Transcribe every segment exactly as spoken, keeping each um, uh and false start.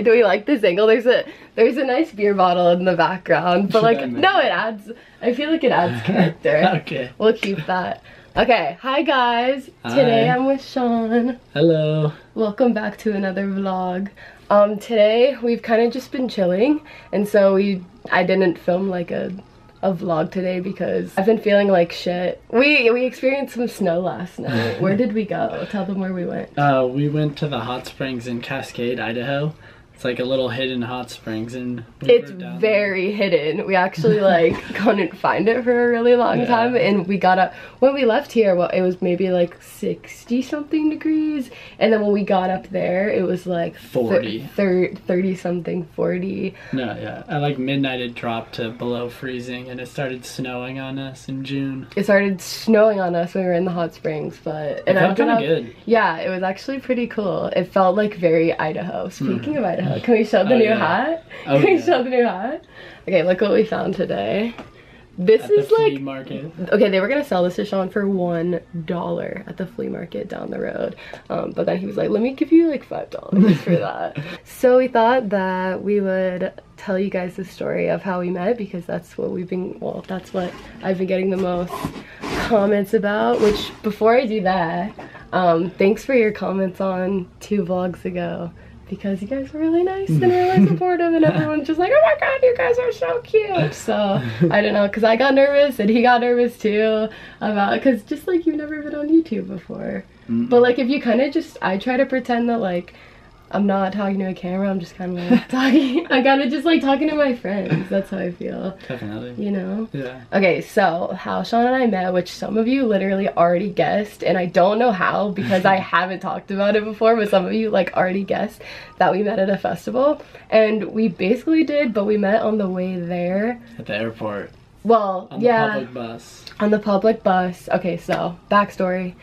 Do we like this angle? There's a there's a nice beer bottle in the background, but like no, it adds. I feel like it adds character. Okay, we'll keep that. Okay, hi guys. Hi. Today I'm with Sean. Hello. Welcome back to another vlog. Um, today we've kind of just been chilling, and so we I didn't film like a a vlog today because I've been feeling like shit. We we experienced some snow last night. Where did we go? Tell them where we went. Uh, we went to the hot springs in Cascade, Idaho. It's like a little hidden hot springs, and we it's very there. hidden. We actually like couldn't find it for a really long yeah. time, and we got up when we left here. Well, it was maybe like sixty something degrees, and then when we got up there, it was like forty, thir thirty something, forty. No, yeah, at like midnight it dropped to below freezing, and it started snowing on us in June. It started snowing on us when we were in the hot springs, but it and felt kind of good. Yeah, it was actually pretty cool. It felt like very Idaho. Speaking mm. of Idaho. Can we show the oh, new yeah. hat? Oh, Can we yeah. show the new hat? Okay, look what we found today. This at is the flea like market. Okay, they were gonna sell this to Sean for one dollar at the flea market down the road, um, but then he was like, "Let me give you like five dollars for that." So we thought that we would tell you guys the story of how we met because that's what we've been. Well, that's what I've been getting the most comments about. Which before I do that, um, thanks for your comments on two vlogs ago. Because you guys were really nice and really supportive and everyone's just like, oh my god, you guys are so cute. So I don't know, because I got nervous and he got nervous too about because just like you've never been on YouTube before. Mm-mm. But like if you kind of just I try to pretend that like I'm not talking to a camera, I'm just kind of like talking. I gotta just like talking to my friends. That's how I feel. Definitely. You know? Yeah. Okay, so how Sean and I met, which some of you literally already guessed, and I don't know how because I haven't talked about it before, but some of you like already guessed that we met at a festival. And we basically did, but we met on the way there. At the airport. Well, on yeah. On the public bus. On the public bus. Okay, so backstory.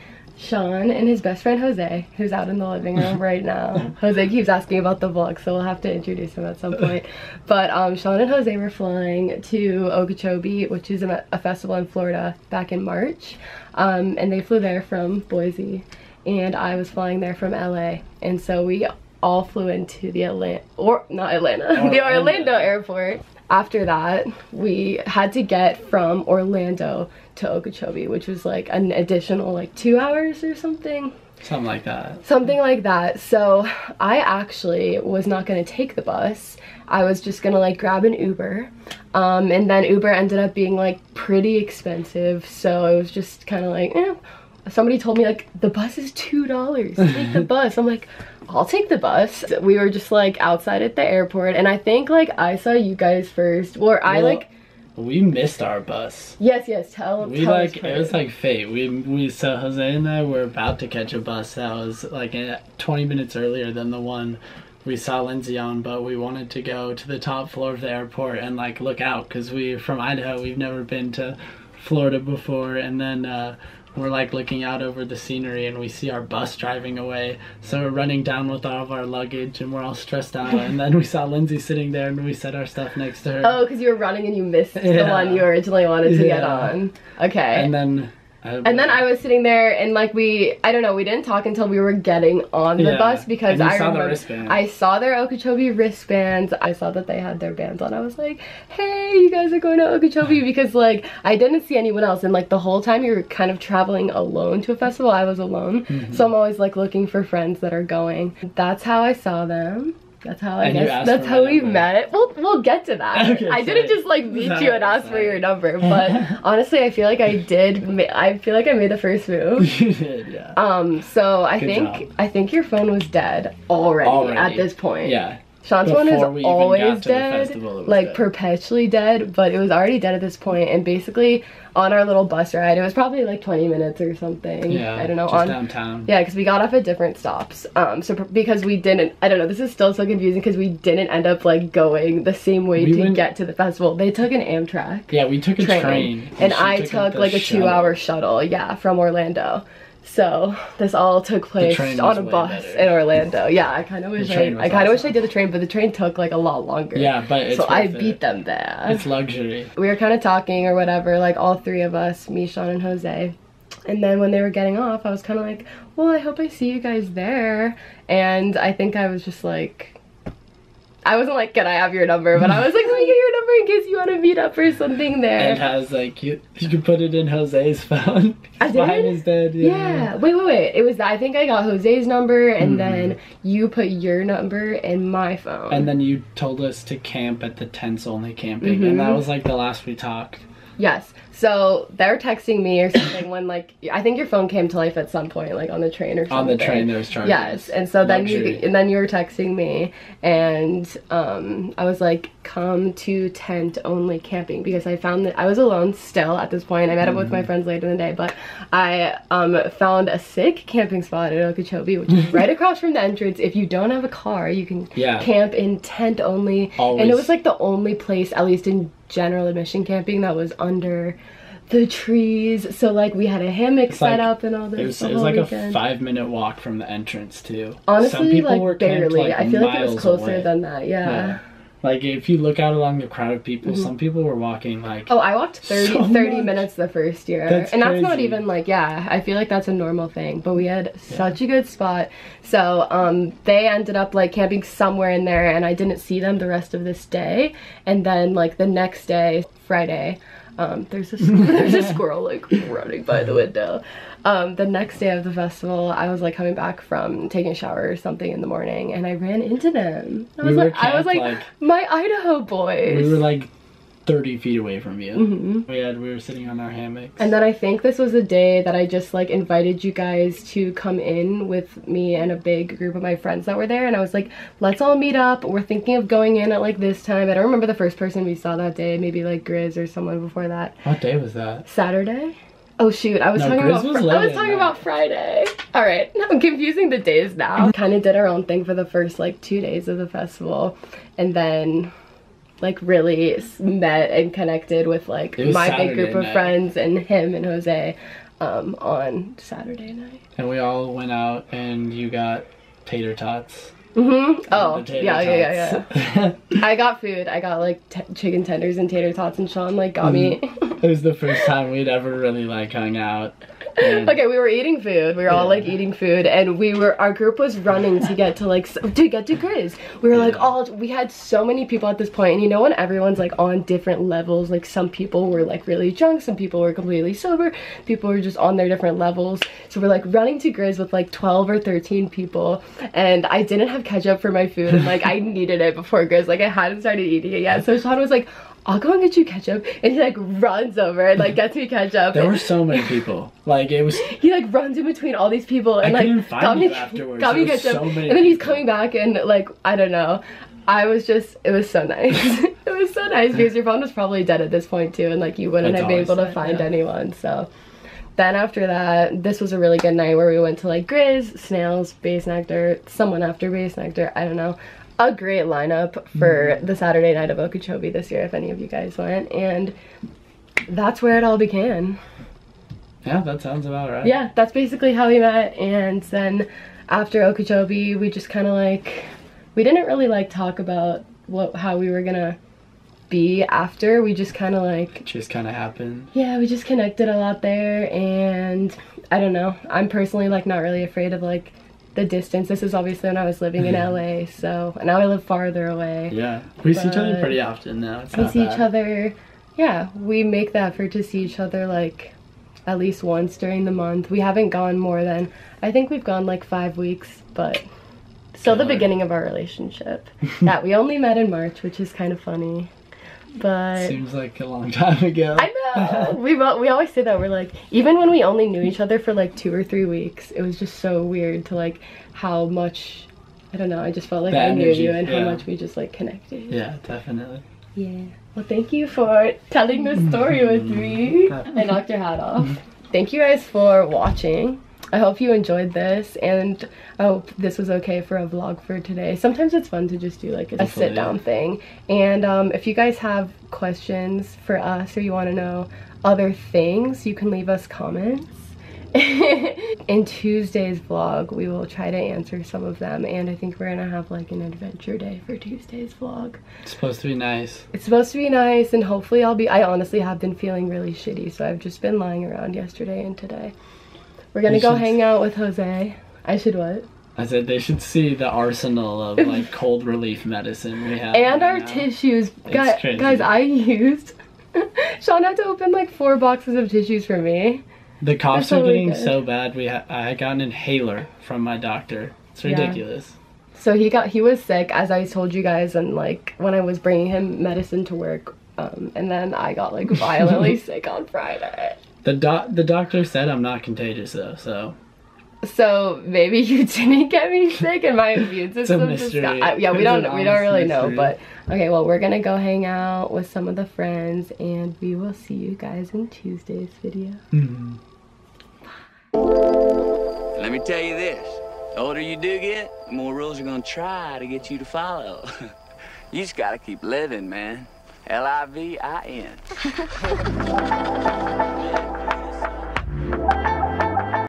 Sean and his best friend Jose, who's out in the living room right now. Jose keeps asking about the vlog, so we'll have to introduce him at some point. But um, Sean and Jose were flying to Okeechobee, which is a, a festival in Florida, back in March. Um, and they flew there from Boise, and I was flying there from L A. And so we all flew into the Atlanta, or not Atlanta, Orlando. the Orlando airport. After that, we had to get from Orlando to Okeechobee, which was like an additional like two hours or something. Something like that. Something like that. So I actually was not going to take the bus. I was just going to like grab an Uber. Um, and then Uber ended up being like pretty expensive. So it was just kind of like, eh. Somebody told me like, the bus is two dollars. Take the bus. I'm like, I'll take the bus. We were just like outside at the airport, and I think like I saw you guys first, or I well, like we missed our bus. Yes, yes. Tell we tell like us it was like fate. We we so Jose and I were about to catch a bus that was like twenty minutes earlier than the one we saw Lindsey on, but we wanted to go to the top floor of the airport and like look out because we from Idaho. We've never been to Florida before, and then. Uh, We're like looking out over the scenery and we see our bus driving away. So we're running down with all of our luggage and we're all stressed out. And then we saw Lindsey sitting there and we set our stuff next to her. Oh, because you were running and you missed yeah. the one you originally wanted to yeah. get on. Okay. And then... And know. then I was sitting there and like we, I don't know, we didn't talk until we were getting on the yeah. bus because I saw remember the I saw their Okeechobee wristbands. I saw that they had their bands on. I was like, hey, you guys are going to Okeechobee because like I didn't see anyone else. And like the whole time you're kind of traveling alone to a festival, I was alone. Mm-hmm. So I'm always like looking for friends that are going. That's how I saw them. That's how I and guess that's how we number. met. We'll we'll get to that. Okay, I sorry. didn't just like meet no, you and ask sorry. for your number, but honestly, I feel like I did. Ma I feel like I made the first move. You did, yeah. Um. So I Good think job. I think your phone was dead already, already. at this point. Yeah. Sean's phone is always dead, festival, like dead. perpetually dead, but it was already dead at this point. And basically, on our little bus ride, it was probably like twenty minutes or something. Yeah, I don't know. Just on, downtown. Yeah, because we got off at different stops. Um, so because we didn't, I don't know. This is still so confusing because we didn't end up like going the same way we to went, get to the festival. They took an Amtrak. Yeah, we took a train, train and, and I took, took like a two-hour shuttle. Yeah, from Orlando. So this all took place on a bus better. in Orlando. Yeah, I kind of wish I, I kind of awesome. wish I did the train, but the train took like a lot longer. Yeah, but it's so I it. beat them there. It's luxury. We were kind of talking or whatever, like all three of us, me, Sean, and Jose. And then when they were getting off, I was kind of like, well, I hope I see you guys there. And I think I was just like, I wasn't like, can I have your number? But I was like, let me get your number in case you want to meet up or something there. And I was like, you, you can put it in Jose's phone. I did? Mine is dead. Yeah. yeah. Wait, wait, wait. It was, I think I got Jose's number and mm. then you put your number in my phone. And then you told us to camp at the tents only camping. Mm-hmm. And that was like the last we talked. Yes. So they're texting me or something when, like, I think your phone came to life at some point, like on the train or something. On the train there was charging. Yes. And so then luxury. you and then you were texting me, and um, I was like, come to tent only camping, because I found that I was alone still at this point. I met mm-hmm. up with my friends later in the day, but I um, found a sick camping spot at Okeechobee, which is right across from the entrance. If you don't have a car, you can yeah. camp in tent only. Always. And it was like the only place, at least in general admission camping, that was under the trees, so like we had a hammock it's set like, up and all this. It was, it was like weekend. a five minute walk from the entrance too. Honestly, some people like were barely. Like I feel like it was closer away. than that. Yeah. yeah. Like if you look out along the crowd of people, mm-hmm. some people were walking like. Oh, I walked thirty, so thirty minutes the first year, that's and crazy. That's not even like yeah. I feel like that's a normal thing, but we had yeah. such a good spot. So um, they ended up like camping somewhere in there, and I didn't see them the rest of this day. And then like the next day, Friday. Um, there's, a there's a squirrel like running by the window. Um, the next day of the festival, I was like coming back from taking a shower or something in the morning, and I ran into them. I was, we like, I was like, like, my Idaho boys. We were like thirty feet away from you. Mm-hmm. We had, we were sitting on our hammocks. And then I think this was a day that I just like invited you guys to come in with me and a big group of my friends that were there. And I was like, let's all meet up. We're thinking of going in at like this time. I don't remember the first person we saw that day. Maybe like Grizz or someone before that. What day was that? Saturday. Oh shoot, I was no, talking, about, was I was talking about Friday. All right, now I'm confusing the days now. Kind of did our own thing for the first like two days of the festival. And then like really met and connected with like my Saturday big group of night. friends and him and Jose um, on Saturday night. And we all went out and you got tater tots. Mm-hmm. Oh, yeah, yeah, yeah, yeah. I got food. I got like t chicken tenders and tater tots, and Sean like got me. It was the first time we'd ever really like hung out. And okay, we were eating food. We were yeah. all like eating food, and we were our group was running to get to like to get to Grizz. We were yeah. like all we had so many people at this point, and you know when everyone's like on different levels. Like some people were like really drunk, some people were completely sober, people were just on their different levels. So we're like running to Grizz with like twelve or thirteen people, and I didn't have ketchup for my food, and like I needed it before Grizz. Like I hadn't started eating it yet, so Sean was like, I'll go and get you ketchup, and he like runs over and like gets me ketchup. There were so many people. Like it was. He like runs in between all these people and I like find got me afterwards. Got me ketchup, so and then he's people. coming back and like I don't know. I was just. It was so nice. It was so nice because your phone was probably dead at this point too, and like you wouldn't That's have been able to find yeah. anyone. So. Then after that, this was a really good night where we went to like Grizz, Snails, Bass Nectar, someone after Bass Nectar. I don't know. A great lineup for mm-hmm. the Saturday night of Okeechobee this year, if any of you guys went, and that's where it all began. Yeah, that sounds about right. Yeah, that's basically how we met, and then after Okeechobee, we just kind of like, we didn't really like talk about what how we were gonna be after. We just kind of like, it just kind of happened. Yeah, we just connected a lot there, and I don't know. I'm personally like not really afraid of like the distance. This is obviously when I was living in L A, so and now I live farther away. Yeah, we see each other pretty often now. It's we not see bad. each other. Yeah, we make the effort to see each other like at least once during the month. We haven't gone more than I think we've gone like five weeks, but still God. the beginning of our relationship. That we only met in March, which is kind of funny. But seems like a long time ago. I know. we we always say that. We're like, even when we only knew each other for like two or three weeks, it was just so weird to like how much, I don't know, I just felt like the I energy, knew you and yeah. how much we just like connected. Yeah, definitely. Yeah. Well, thank you for telling this story with me. I knocked your hat off. Thank you guys for watching. I hope you enjoyed this, and I hope this was okay for a vlog for today. Sometimes it's fun to just do like a sit-down thing. And um, if you guys have questions for us or you want to know other things, you can leave us comments. In Tuesday's vlog, we will try to answer some of them, and I think we're going to have like an adventure day for Tuesday's vlog. It's supposed to be nice. It's supposed to be nice, and hopefully I'll be... I honestly have been feeling really shitty, so I've just been lying around yesterday and today. We're gonna you go should... hang out with Jose. I should what? I said they should see the arsenal of like cold relief medicine we have. And our now. tissues. Guys, guys, I used. Sean had to open like four boxes of tissues for me. The coughs are getting good. so bad. We ha I got an inhaler from my doctor. It's ridiculous. Yeah. So he got he was sick, as I told you guys, and like when I was bringing him medicine to work, um, and then I got like violently sick on Friday. The doc the doctor said I'm not contagious though, so. So maybe you didn't get me sick, and my immune system just got. I, yeah, we don't we don't really mystery. know, but okay. Well, we're gonna go hang out with some of the friends, and we will see you guys in Tuesday's video. Mm-hmm. Let me tell you this: the older you do get, the more rules are gonna try to get you to follow. You just gotta keep living, man. L I V I N.